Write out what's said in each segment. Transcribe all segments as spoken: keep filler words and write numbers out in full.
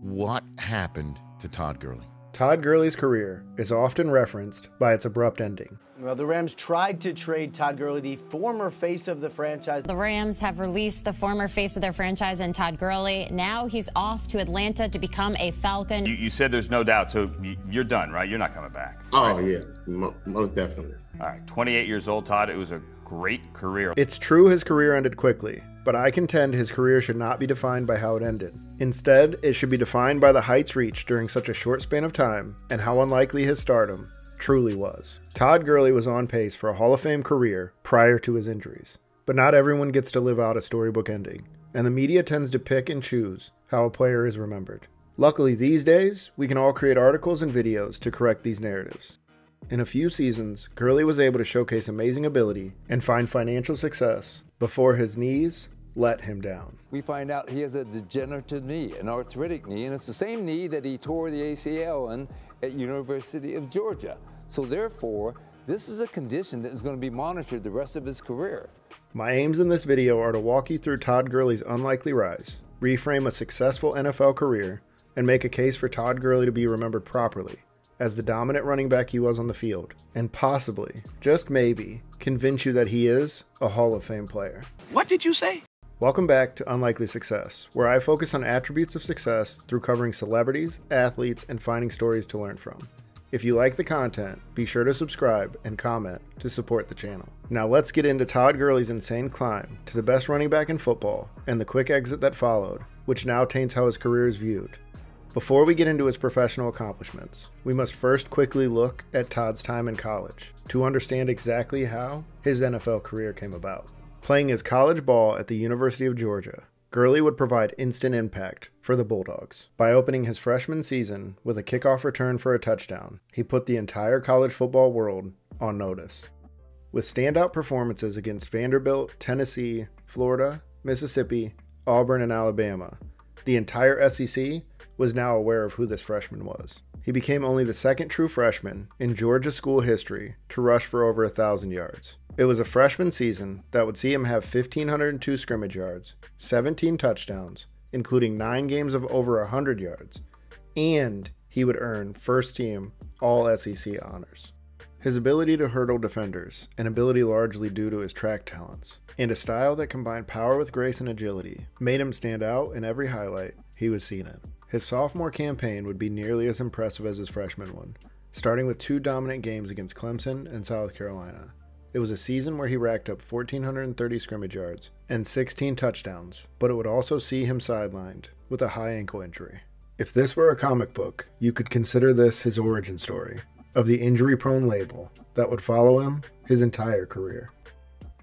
What happened to Todd Gurley? Todd Gurley's career is often referenced by its abrupt ending. Well, the Rams tried to trade Todd Gurley, the former face of the franchise. The Rams have released the former face of their franchise and Todd Gurley. Now he's off to Atlanta to become a Falcon. You, you said there's no doubt, so you're done, right? You're not coming back. Oh, yeah, most definitely. All right, twenty-eight years old, Todd. It was a great career. It's true his career ended quickly, but I contend his career should not be defined by how it ended. Instead, it should be defined by the heights reached during such a short span of time and how unlikely his stardom truly was. Todd Gurley was on pace for a Hall of Fame career prior to his injuries, but not everyone gets to live out a storybook ending, and the media tends to pick and choose how a player is remembered. Luckily these days, we can all create articles and videos to correct these narratives. In a few seasons, Gurley was able to showcase amazing ability and find financial success before his knees let him down. We find out he has a degenerative knee, an arthritic knee, and it's the same knee that he tore the A C L in at University of Georgia. So therefore, this is a condition that is going to be monitored the rest of his career. My aims in this video are to walk you through Todd Gurley's unlikely rise, reframe a successful N F L career, and make a case for Todd Gurley to be remembered properly as the dominant running back he was on the field, and possibly, just maybe, convince you that he is a Hall of Fame player. What did you say? Welcome back to Unlikely Success, where I focus on attributes of success through covering celebrities, athletes, and finding stories to learn from. If you like the content, be sure to subscribe and comment to support the channel. Now let's get into Todd Gurley's insane climb to the best running back in football and the quick exit that followed, which now taints how his career is viewed. Before we get into his professional accomplishments, we must first quickly look at Todd's time in college to understand exactly how his N F L career came about. Playing his college ball at the University of Georgia, Gurley would provide instant impact for the Bulldogs. By opening his freshman season with a kickoff return for a touchdown, he put the entire college football world on notice. With standout performances against Vanderbilt, Tennessee, Florida, Mississippi, Auburn, and Alabama, the entire S E C was now aware of who this freshman was. He became only the second true freshman in Georgia school history to rush for over one thousand yards. It was a freshman season that would see him have one thousand five hundred two scrimmage yards, seventeen touchdowns, including nine games of over one hundred yards, and he would earn first-team All S E C honors. His ability to hurdle defenders, an ability largely due to his track talents, and a style that combined power with grace and agility, made him stand out in every highlight he was seen in. His sophomore campaign would be nearly as impressive as his freshman one, starting with two dominant games against Clemson and South Carolina. It was a season where he racked up one thousand four hundred thirty scrimmage yards and sixteen touchdowns, but it would also see him sidelined with a high ankle injury. If this were a comic book, you could consider this his origin story of the injury-prone label that would follow him his entire career.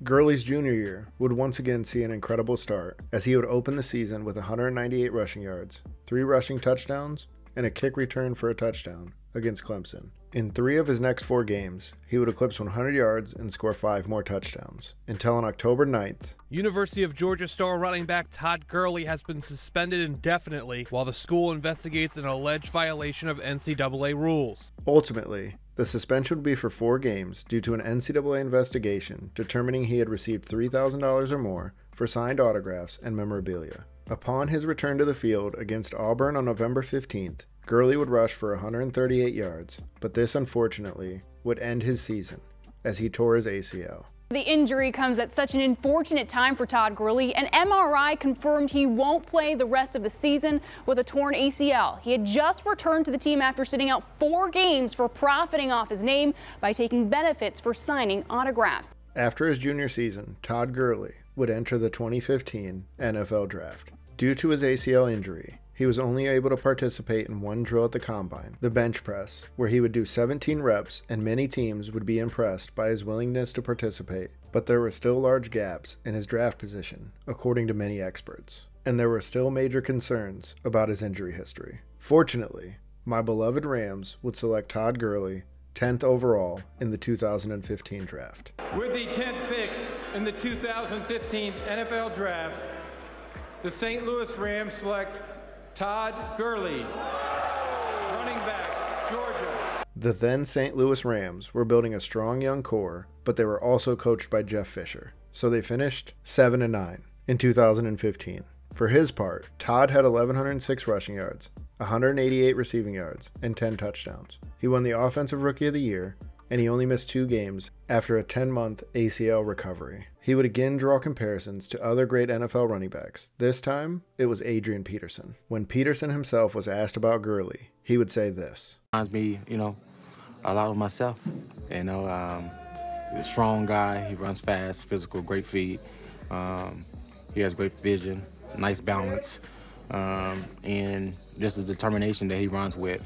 Gurley's junior year would once again see an incredible start, as he would open the season with one hundred ninety-eight rushing yards, three rushing touchdowns, and a kick return for a touchdown against Clemson. In three of his next four games, he would eclipse one hundred yards and score five more touchdowns, until on October ninth, University of Georgia star running back Todd Gurley has been suspended indefinitely while the school investigates an alleged violation of N C double A rules. Ultimately, the suspension would be for four games due to an N C double A investigation determining he had received three thousand dollars or more for signed autographs and memorabilia. Upon his return to the field against Auburn on November fifteenth, Gurley would rush for one hundred thirty-eight yards, but this unfortunately would end his season as he tore his A C L. The injury comes at such an unfortunate time for Todd Gurley. An M R I confirmed he won't play the rest of the season with a torn A C L. He had just returned to the team after sitting out four games for profiting off his name by taking benefits for signing autographs. After his junior season, Todd Gurley would enter the twenty fifteen N F L Draft. Due to his A C L injury, he was only able to participate in one drill at the combine, the bench press, where he would do seventeen reps, and many teams would be impressed by his willingness to participate, but there were still large gaps in his draft position, according to many experts, and there were still major concerns about his injury history. Fortunately, my beloved Rams would select Todd Gurley tenth overall in the two thousand fifteen draft. With the tenth pick in the two thousand fifteen N F L Draft, the Saint Louis Rams select Todd Gurley, running back, Georgia. The then Saint Louis Rams were building a strong young core, but they were also coached by Jeff Fisher, so they finished seven and nine in two thousand fifteen. For his part, Todd had one thousand one hundred six rushing yards, one hundred eighty-eight receiving yards, and ten touchdowns. He won the Offensive Rookie of the Year, and he only missed two games after a ten-month A C L recovery. He would again draw comparisons to other great N F L running backs. This time, it was Adrian Peterson. When Peterson himself was asked about Gurley, he would say this. Reminds me, you know, a lot of myself. You know, um, he's a strong guy. He runs fast, physical, great feet. Um, he has great vision, nice balance, um, and this is determination that he runs with.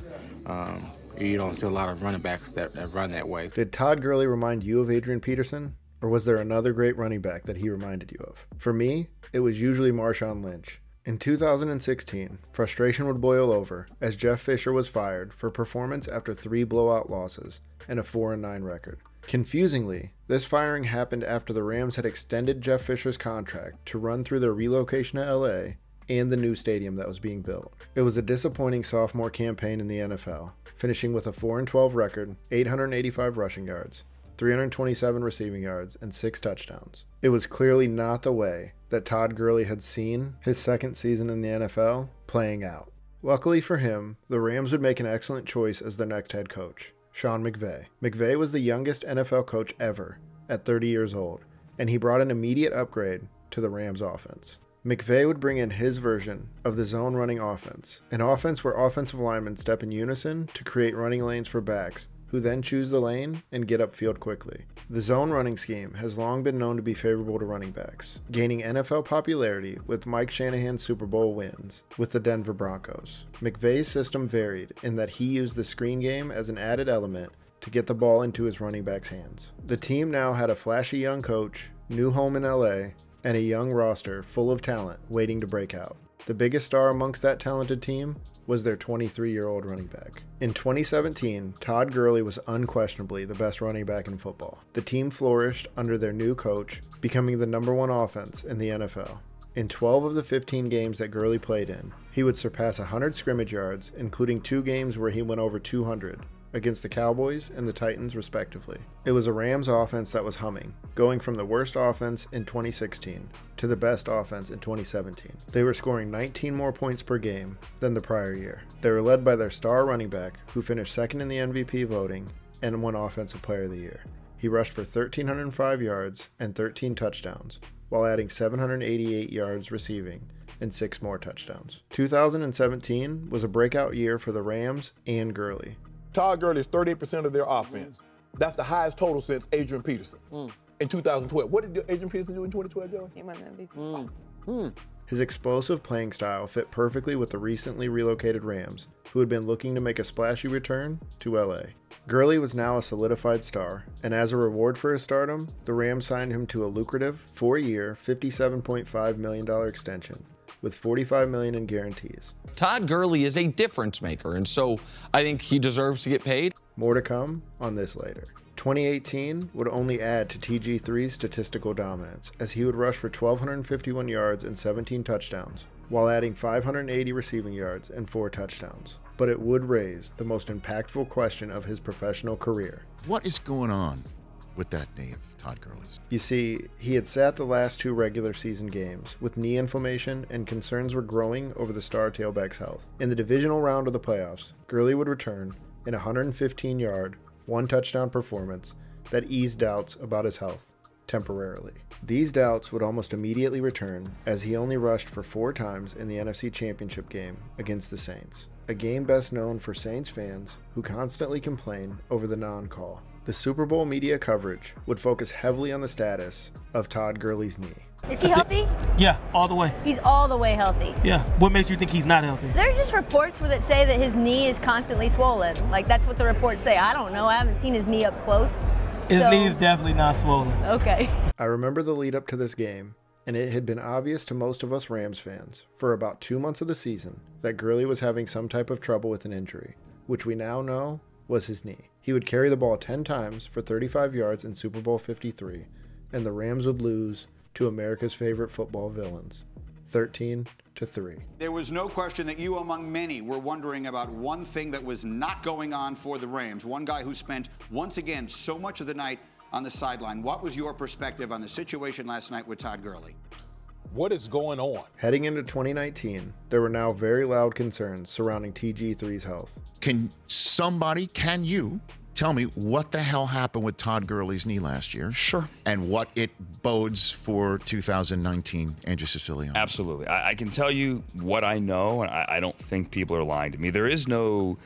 Um, you don't see a lot of running backs that, that run that way. Did Todd Gurley remind you of Adrian Peterson? Or was there another great running back that he reminded you of? For me, it was usually Marshawn Lynch. In two thousand sixteen, frustration would boil over as Jeff Fisher was fired for performance after three blowout losses and a four and nine record. Confusingly, this firing happened after the Rams had extended Jeff Fisher's contract to run through their relocation to L A and the new stadium that was being built. It was a disappointing sophomore campaign in the N F L, finishing with a four and twelve record, eight hundred eighty-five rushing yards, three hundred twenty-seven receiving yards, and six touchdowns. It was clearly not the way that Todd Gurley had seen his second season in the N F L playing out. Luckily for him, the Rams would make an excellent choice as their next head coach, Sean McVay. McVay was the youngest N F L coach ever at thirty years old, and he brought an immediate upgrade to the Rams offense. McVay would bring in his version of the zone running offense, an offense where offensive linemen step in unison to create running lanes for backs, who then choose the lane and get upfield quickly. The zone running scheme has long been known to be favorable to running backs, gaining N F L popularity with Mike Shanahan's Super Bowl wins with the Denver Broncos. McVay's system varied in that he used the screen game as an added element to get the ball into his running back's hands. The team now had a flashy young coach, new home in L A, and a young roster full of talent waiting to break out. The biggest star amongst that talented team was their twenty-three-year-old running back. In twenty seventeen, Todd Gurley was unquestionably the best running back in football. The team flourished under their new coach, becoming the number one offense in the N F L. In twelve of the fifteen games that Gurley played in, he would surpass one hundred scrimmage yards, including two games where he went over two hundred. Against the Cowboys and the Titans, respectively. It was a Rams offense that was humming, going from the worst offense in twenty sixteen to the best offense in twenty seventeen. They were scoring nineteen more points per game than the prior year. They were led by their star running back, who finished second in the M V P voting and won Offensive Player of the Year. He rushed for one thousand three hundred five yards and thirteen touchdowns, while adding seven hundred eighty-eight yards receiving and six more touchdowns. two thousand seventeen was a breakout year for the Rams and Gurley. Todd Gurley is thirty-eight percent of their offense. That's the highest total since Adrian Peterson mm. in two thousand twelve. What did Adrian Peterson do in twenty twelve, Joey? He won the M V P. Mm. Mm. His explosive playing style fit perfectly with the recently relocated Rams, who had been looking to make a splashy return to L A. Gurley was now a solidified star, and as a reward for his stardom, the Rams signed him to a lucrative four-year, fifty-seven point five million dollar extension, with forty-five million dollars in guarantees. Todd Gurley is a difference maker, and so I think he deserves to get paid. More to come on this later. twenty eighteen would only add to T G three's statistical dominance, as he would rush for one thousand two hundred fifty-one yards and seventeen touchdowns, while adding five hundred eighty receiving yards and four touchdowns. But it would raise the most impactful question of his professional career. What is going on with that knee of Todd Gurley's? You see, he had sat the last two regular season games with knee inflammation, and concerns were growing over the star tailback's health. In the divisional round of the playoffs, Gurley would return in a one hundred fifteen yard, one touchdown performance that eased doubts about his health temporarily. These doubts would almost immediately return, as he only rushed for four times in the N F C Championship game against the Saints, a game best known for Saints fans who constantly complain over the non-call. The Super Bowl media coverage would focus heavily on the status of Todd Gurley's knee. Is he healthy? Yeah, all the way. He's all the way healthy. Yeah, what makes you think he's not healthy? There are just reports that say that his knee is constantly swollen. Like, that's what the reports say. I don't know, I haven't seen his knee up close. His so... knee is definitely not swollen. Okay. I remember the lead up to this game, and it had been obvious to most of us Rams fans for about two months of the season that Gurley was having some type of trouble with an injury, which we now know was his knee. He would carry the ball ten times for thirty-five yards in Super Bowl fifty-three, and the Rams would lose to America's favorite football villains, thirteen to three. There was no question that you, among many, were wondering about one thing that was not going on for the Rams, one guy who spent, once again, so much of the night on the sideline. What was your perspective on the situation last night with Todd Gurley? What is going on? Heading into twenty nineteen, there were now very loud concerns surrounding T G three's health. Can somebody, can you tell me what the hell happened with Todd Gurley's knee last year? Sure. And what it bodes for two thousand nineteen, Andrew Siciliano? Absolutely. I, I can tell you what I know, and I, I don't think people are lying to me. There is no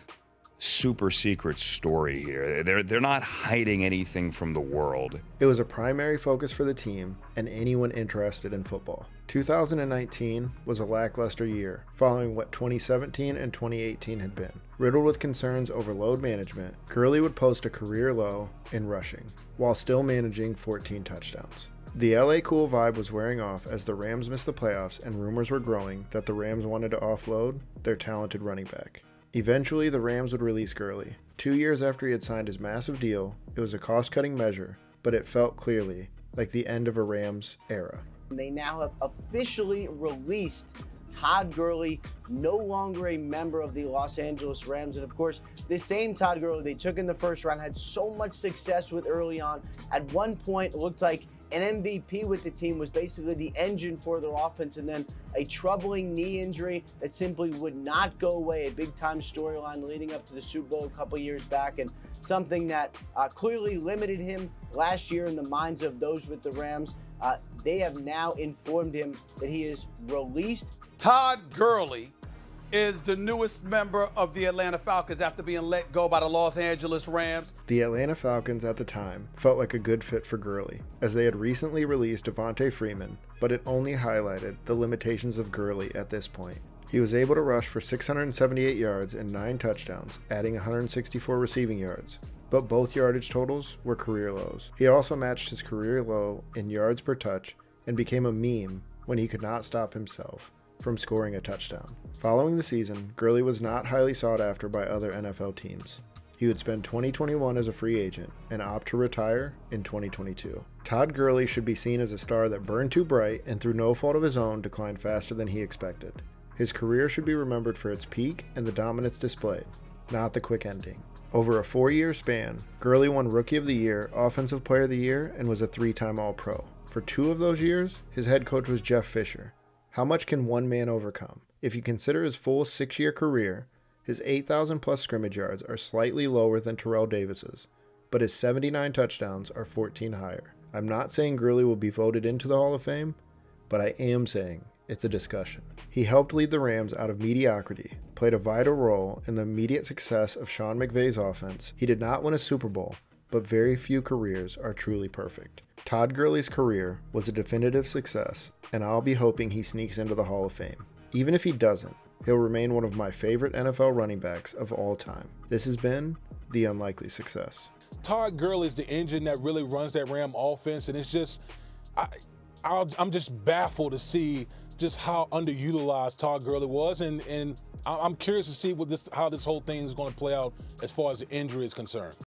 super secret story here. They're, they're not hiding anything from the world. It was a primary focus for the team and anyone interested in football. two thousand nineteen was a lackluster year, following what twenty seventeen and twenty eighteen had been. Riddled with concerns over load management, Gurley would post a career low in rushing, while still managing fourteen touchdowns. The L A cool vibe was wearing off as the Rams missed the playoffs, and rumors were growing that the Rams wanted to offload their talented running back. Eventually, the Rams would release Gurley. Two years after he had signed his massive deal, it was a cost-cutting measure, but it felt clearly like the end of a Rams era. They now have officially released Todd Gurley, no longer a member of the Los Angeles Rams. And of course, the same Todd Gurley they took in the first round, had so much success with early on. At one point, it looked like an M V P with the team, was basically the engine for their offense, and then a troubling knee injury that simply would not go away, a big-time storyline leading up to the Super Bowl a couple years back, and something that uh, clearly limited him last year in the minds of those with the Rams. Uh, they have now informed him that he is released. Todd Gurley is the newest member of the Atlanta Falcons after being let go by the Los Angeles Rams. The Atlanta Falcons at the time felt like a good fit for Gurley, as they had recently released Devontae Freeman, but it only highlighted the limitations of Gurley at this point. He was able to rush for six hundred seventy-eight yards and nine touchdowns, adding one hundred sixty-four receiving yards, but both yardage totals were career lows. He also matched his career low in yards per touch and became a meme when he could not stop himself from scoring a touchdown. Following the season, Gurley was not highly sought after by other N F L teams. He would spend twenty twenty-one as a free agent and opt to retire in twenty twenty-two. Todd Gurley should be seen as a star that burned too bright and through no fault of his own declined faster than he expected. His career should be remembered for its peak and the dominance displayed, not the quick ending. Over a four-year span, Gurley won Rookie of the Year, Offensive Player of the Year, and was a three-time All-Pro. For two of those years, his head coach was Jeff Fisher. How much can one man overcome? If you consider his full six-year career, his eight thousand plus scrimmage yards are slightly lower than Terrell Davis's, but his seventy-nine touchdowns are fourteen higher. I'm not saying Gurley will be voted into the Hall of Fame, but I am saying it's a discussion. He helped lead the Rams out of mediocrity, played a vital role in the immediate success of Sean McVay's offense. He did not win a Super Bowl, but very few careers are truly perfect. Todd Gurley's career was a definitive success, and I'll be hoping he sneaks into the Hall of Fame. Even if he doesn't, he'll remain one of my favorite N F L running backs of all time. This has been The Unlikely Success. Todd Gurley is the engine that really runs that Ram offense, and it's just, I, I'll, I'm just baffled to see just how underutilized Todd Gurley was, and, and I'm curious to see what this, how this whole thing is going to play out as far as the injury is concerned.